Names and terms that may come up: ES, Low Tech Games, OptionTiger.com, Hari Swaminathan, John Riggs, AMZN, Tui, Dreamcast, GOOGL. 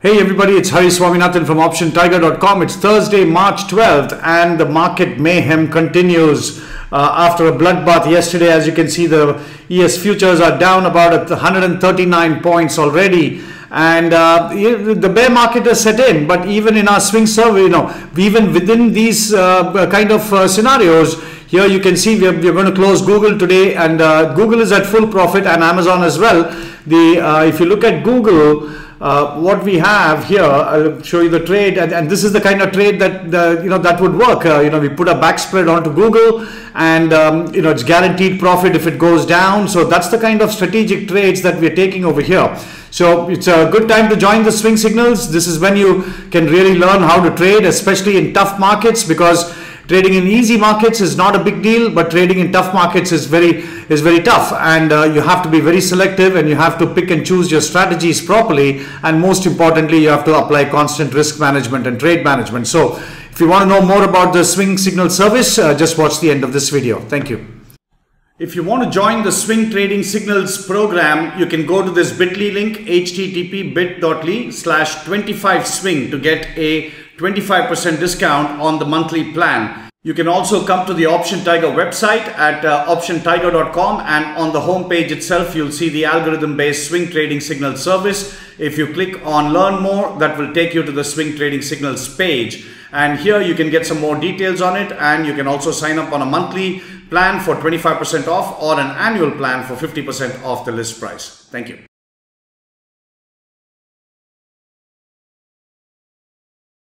Hey everybody, it's Hari Swaminathan from OptionTiger.com. It's Thursday, March 12th and the market mayhem continues after a bloodbath yesterday. As you can see, the ES futures are down about 139 points already. And the bear market has set in, but even in our swing survey, you know, even within these kind of scenarios, here you can see we're going to close Google today, and Google is at full profit and Amazon as well. The if you look at Google, what we have here, I'll show you the trade, and this is the kind of trade that that would work. We put a back spread onto Google, and it's guaranteed profit if it goes down. So that's the kind of strategic trades that we're taking over here. So it's a good time to join the swing signals. This is when you can really learn how to trade, especially in tough markets, because trading in easy markets is not a big deal, but trading in tough markets is very tough, and you have to be very selective, and you have to pick and choose your strategies properly, and most importantly, you have to apply constant risk management and trade management. So if you want to know more about the swing signal service, just watch the end of this video. Thank you. If you want to join the swing trading signals program, you can go to this bit.ly link, http:/25swing, to get a 25% discount on the monthly plan. You can also come to the Option Tiger website at optiontiger.com, and on the homepage itself, you'll see the algorithm-based swing trading signal service. If you click on learn more, that will take you to the swing trading signals page. And here you can get some more details on it, and you can also sign up on a monthly plan for 25% off or an annual plan for 50% off the list price. Thank you.